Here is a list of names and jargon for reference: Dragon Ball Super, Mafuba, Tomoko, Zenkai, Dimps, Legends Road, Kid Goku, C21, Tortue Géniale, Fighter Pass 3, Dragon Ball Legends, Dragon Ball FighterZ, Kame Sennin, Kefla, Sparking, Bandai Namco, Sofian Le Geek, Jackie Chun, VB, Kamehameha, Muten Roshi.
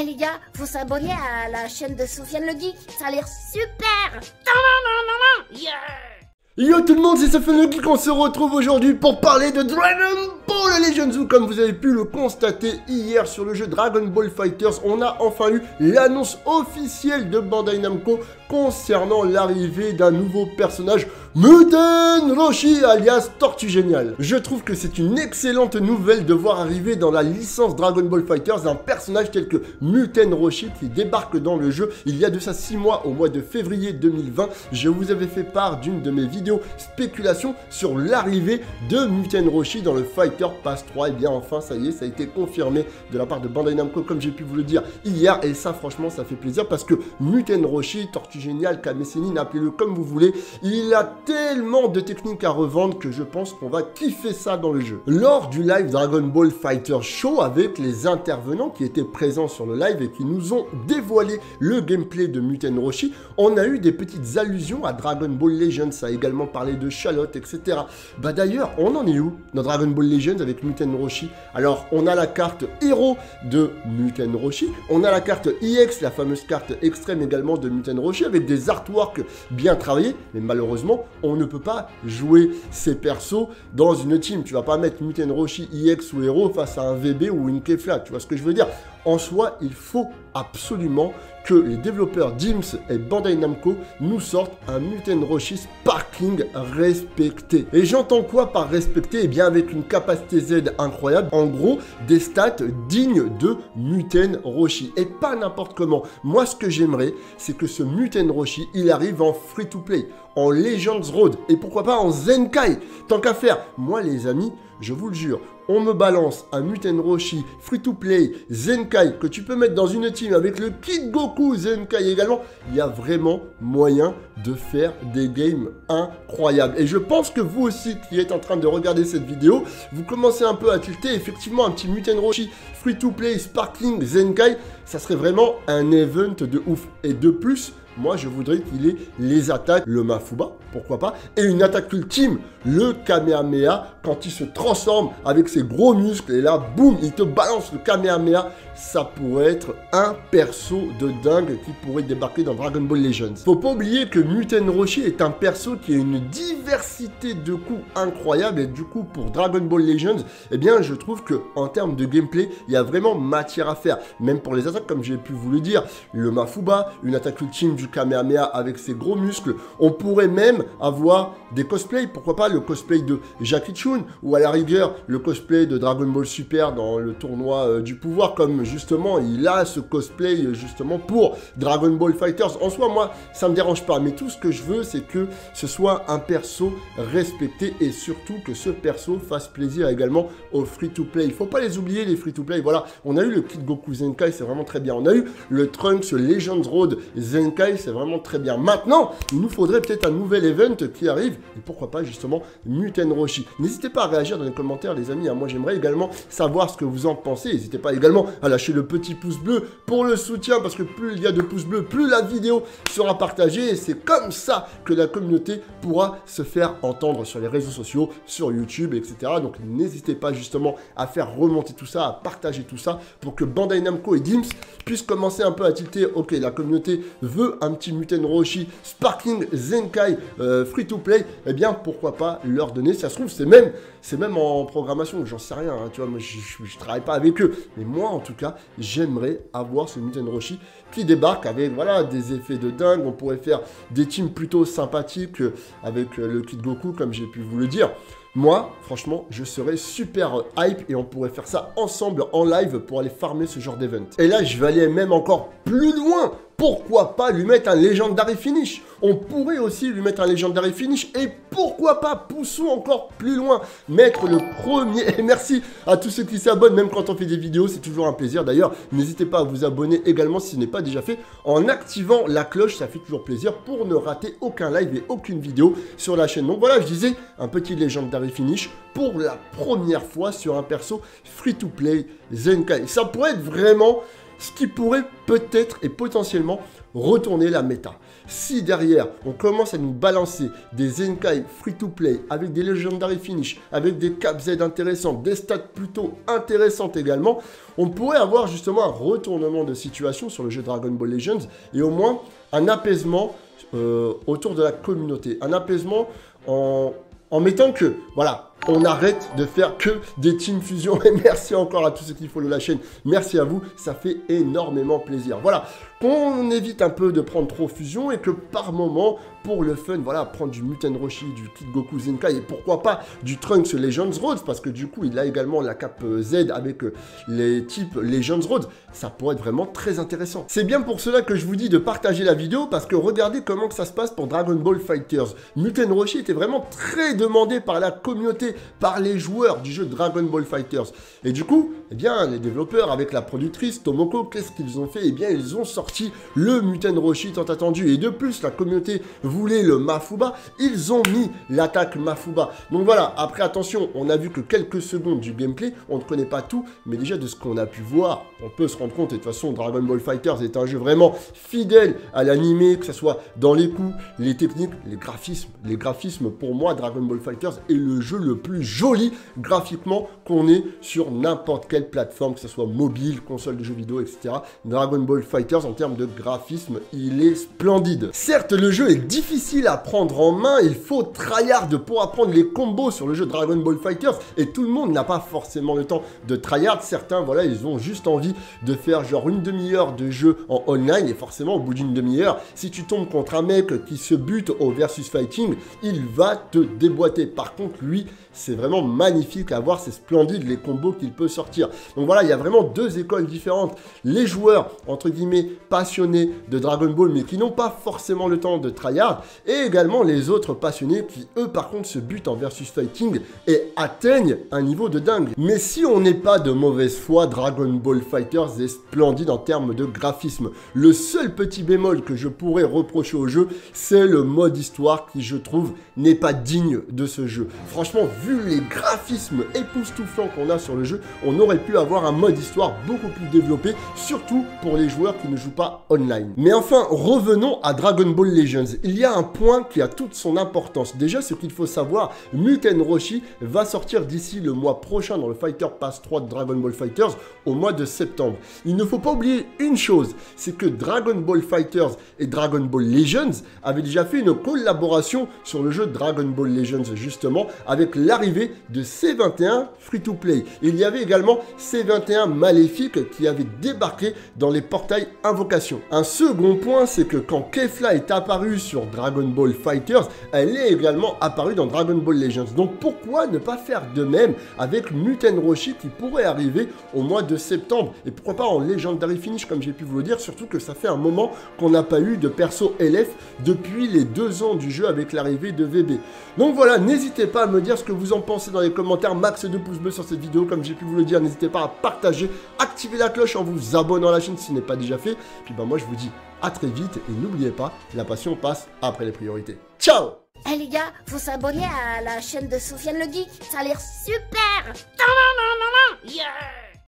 Eh les gars, faut s'abonner à la chaîne de Sofian Le Geek, ça a l'air super. Yeah. Yo tout le monde, c'est Sofian Le Geek, on se retrouve aujourd'hui pour parler de Dragon Ball Legends. Comme vous avez pu le constater hier sur le jeu Dragon Ball FighterZ, on a enfin eu l'annonce officielle de Bandai Namco concernant l'arrivée d'un nouveau personnage, Muten Roshi alias Tortue Géniale. Je trouve que c'est une excellente nouvelle de voir arriver dans la licence Dragon Ball FighterZ un personnage tel que Muten Roshi qui débarque dans le jeu il y a de ça 6 mois au mois de février 2020. Je vous avais fait part d'une de mes vidéos spéculation sur l'arrivée de Muten Roshi dans le Fighter Pass 3. Et bien enfin ça y est, ça a été confirmé de la part de Bandai Namco comme j'ai pu vous le dire hier, et ça franchement ça fait plaisir parce que Muten Roshi, Tortue Géniale, Kame Sennin, appelez-le comme vous voulez, il a tellement de techniques à revendre que je pense qu'on va kiffer ça dans le jeu. Lors du live Dragon Ball Fighter Show avec les intervenants qui étaient présents sur le live et qui nous ont dévoilé le gameplay de Muten Roshi, on a eu des petites allusions à Dragon Ball Legends, ça a également parlé de Chalotte, etc. Bah d'ailleurs, on en est où dans Dragon Ball Legends avec Muten Roshi? Alors on a la carte héros de Muten Roshi, on a la carte EX, la fameuse carte extrême également de Muten Roshi avec des artworks bien travaillés, mais malheureusement on ne peut pas jouer ces persos dans une team. Tu vas pas mettre Muten Roshi EX ou héros face à un VB ou une Kefla, tu vois ce que je veux dire. En soi, il faut absolument que les développeurs Dimps et Bandai Namco nous sortent un Muten Roshi Sparking respecté. Et j'entends quoi par respecté? Eh bien avec une capacité Z incroyable, en gros des stats dignes de Muten Roshi, et pas n'importe comment. Moi ce que j'aimerais, c'est que ce Muten Roshi, il arrive en free to play, en Legends Road, et pourquoi pas en Zenkai, tant qu'à faire. Moi les amis, je vous le jure, on me balance un Muten Roshi free to play Zenkai que tu peux mettre dans une team avec le Kid Goku Zenkai également. Il y a vraiment moyen de faire des games incroyables. Et je pense que vous aussi qui êtes en train de regarder cette vidéo, vous commencez un peu à tilter. Effectivement, un petit Muten Roshi free to play Sparkling Zenkai, ça serait vraiment un event de ouf. Et de plus, moi je voudrais qu'il ait les attaques, le Mafuba, pourquoi pas, et une attaque ultime, le Kamehameha, quand il se transforme avec ses gros muscles, et là, boum, il te balance le Kamehameha. Ça pourrait être un perso de dingue qui pourrait débarquer dans Dragon Ball Legends. Faut pas oublier que Muten Roshi est un perso qui a une diversité de coups incroyable, et du coup, pour Dragon Ball Legends, eh bien, je trouve que en termes de gameplay, il y a vraiment matière à faire. Même pour les attaques, comme j'ai pu vous le dire, le Mafuba, une attaque ultime du Kamehameha avec ses gros muscles. On pourrait même avoir des cosplays, pourquoi pas le cosplay de Jackie Chun, ou à la rigueur le cosplay de Dragon Ball Super dans le tournoi du pouvoir, comme justement il a ce cosplay justement pour Dragon Ball FighterZ. En soi, moi ça me dérange pas, mais tout ce que je veux, c'est que ce soit un perso respecté, et surtout que ce perso fasse plaisir également aux free to play. Il faut pas les oublier, les free to play. Voilà, on a eu le Kid Goku Zenkai, c'est vraiment très bien. On a eu le Trunks Legends Road Zenkai, c'est vraiment très bien. Maintenant, il nous faudrait peut-être un nouvel event qui arrive, et pourquoi pas justement Muten Roshi. N'hésitez pas à réagir dans les commentaires les amis, moi j'aimerais également savoir ce que vous en pensez. N'hésitez pas également à lâcher le petit pouce bleu pour le soutien, parce que plus il y a de pouces bleus, plus la vidéo sera partagée, et c'est comme ça que la communauté pourra se faire entendre sur les réseaux sociaux, sur YouTube, etc. Donc n'hésitez pas justement à faire remonter tout ça, à partager tout ça, pour que Bandai Namco et Dimps puissent commencer un peu à tilter. Ok, la communauté veut un petit Muten Roshi Sparking Zenkai free to play, eh bien pourquoi pas leur donner. Ça se trouve c'est même en programmation, j'en sais rien, hein, tu vois, moi je travaille pas avec eux, mais moi en tout cas j'aimerais avoir ce Muten Roshi qui débarque avec voilà des effets de dingue. On pourrait faire des teams plutôt sympathiques avec le Kid Goku comme j'ai pu vous le dire. Moi, franchement, je serais super hype, et on pourrait faire ça ensemble en live pour aller farmer ce genre d'event. Et là, je vais aller même encore plus loin. Pourquoi pas lui mettre un Legendary Finish? On pourrait aussi lui mettre un Legendary Finish, et pourquoi pas, poussons encore plus loin, mettre le premier. Et merci à tous ceux qui s'abonnent, même quand on fait des vidéos, c'est toujours un plaisir. D'ailleurs, n'hésitez pas à vous abonner également si ce n'est pas déjà fait, en activant la cloche, ça fait toujours plaisir pour ne rater aucun live et aucune vidéo sur la chaîne. Donc voilà, je disais, un petit Legendary Finish pour la première fois sur un perso free to play Zenkai. Ça pourrait être vraiment ce qui pourrait peut-être et potentiellement retourner la méta. Si derrière, on commence à nous balancer des Zenkai free-to-play avec des Legendary Finish, avec des caps Z intéressants, des stats plutôt intéressantes également, on pourrait avoir justement un retournement de situation sur le jeu Dragon Ball Legends et au moins un apaisement autour de la communauté. Un apaisement en mettant que, voilà, on arrête de faire que des team fusions. Et merci encore à tous ceux qui follow la chaîne. Merci à vous, ça fait énormément plaisir. Voilà, qu'on évite un peu de prendre trop fusion et que par moment, pour le fun, voilà, prendre du Muten Roshi, du Kid Goku Zenkai et pourquoi pas du Trunks Legends Road, parce que du coup, il a également la cape Z avec les types Legends Road. Ça pourrait être vraiment très intéressant. C'est bien pour cela que je vous dis de partager la vidéo, parce que regardez comment que ça se passe pour Dragon Ball FighterZ. Muten Roshi était vraiment très demandé par la communauté, par les joueurs du jeu Dragon Ball FighterZ. Et du coup, eh bien, les développeurs avec la productrice Tomoko, qu'est-ce qu'ils ont fait? Eh bien, ils ont sorti le Muten Roshi tant attendu. Et de plus, la communauté voulait le Mafuba. Ils ont mis l'attaque Mafuba. Donc voilà, après, attention, on a vu que quelques secondes du gameplay. On ne connaît pas tout, mais déjà de ce qu'on a pu voir, on peut se rendre compte. Et de toute façon, Dragon Ball FighterZ est un jeu vraiment fidèle à l'animé, que ce soit dans les coups, les techniques, les graphismes. Les graphismes, pour moi, Dragon Ball FighterZ est le jeu le plus joli graphiquement qu'on ait sur n'importe quelle plateforme, que ce soit mobile, console de jeux vidéo, etc. Dragon Ball FighterZ, en termes de graphisme, il est splendide. Certes, le jeu est difficile à prendre en main, il faut tryhard pour apprendre les combos sur le jeu Dragon Ball FighterZ, et tout le monde n'a pas forcément le temps de tryhard. Certains, voilà, ils ont juste envie de faire genre une demi-heure de jeu en online, et forcément, au bout d'une demi-heure, si tu tombes contre un mec qui se bute au versus fighting, il va te déboîter. Par contre, lui, c'est vraiment magnifique à voir, c'est splendide les combos qu'il peut sortir. Donc voilà, il y a vraiment deux écoles différentes. Les joueurs, entre guillemets, passionnés de Dragon Ball, mais qui n'ont pas forcément le temps de tryhard. Et également les autres passionnés qui, eux, par contre, se butent en versus fighting et atteignent un niveau de dingue. Mais si on n'est pas de mauvaise foi, Dragon Ball FighterZ est splendide en termes de graphisme. Le seul petit bémol que je pourrais reprocher au jeu, c'est le mode histoire qui, je trouve, n'est pas digne de ce jeu. Franchement, vu les graphismes époustouflants qu'on a sur le jeu, on aurait pu avoir un mode histoire beaucoup plus développé, surtout pour les joueurs qui ne jouent pas online. Mais enfin, revenons à Dragon Ball Legends. Il y a un point qui a toute son importance. Déjà, ce qu'il faut savoir, Muten Roshi va sortir d'ici le mois prochain dans le Fighter Pass 3 de Dragon Ball FighterZ au mois de septembre. Il ne faut pas oublier une chose, c'est que Dragon Ball FighterZ et Dragon Ball Legends avaient déjà fait une collaboration sur le jeu Dragon Ball Legends, justement, avec l'arrivée de C21 free-to-play. Il y avait également C21 Maléfique qui avait débarqué dans les portails Invocation. Un second point, c'est que quand Kefla est apparue sur Dragon Ball FighterZ, elle est également apparue dans Dragon Ball Legends. Donc pourquoi ne pas faire de même avec Muten Roshi qui pourrait arriver au mois de septembre? Et pourquoi pas en Legendary Finish, comme j'ai pu vous le dire, surtout que ça fait un moment qu'on n'a pas eu de perso LF depuis les 2 ans du jeu avec l'arrivée de VB. Donc voilà, n'hésitez pas à me dire ce que vous en pensez dans les commentaires, max de pouces bleus sur cette vidéo, comme j'ai pu vous le dire, n'hésitez pas à partager, activer la cloche en vous abonnant à la chaîne si ce n'est pas déjà fait, puis ben moi je vous dis à très vite, et n'oubliez pas, la passion passe après les priorités. Ciao! Eh les gars, faut s'abonner à la chaîne de Sofian Le Geek, ça a l'air super! Yeah!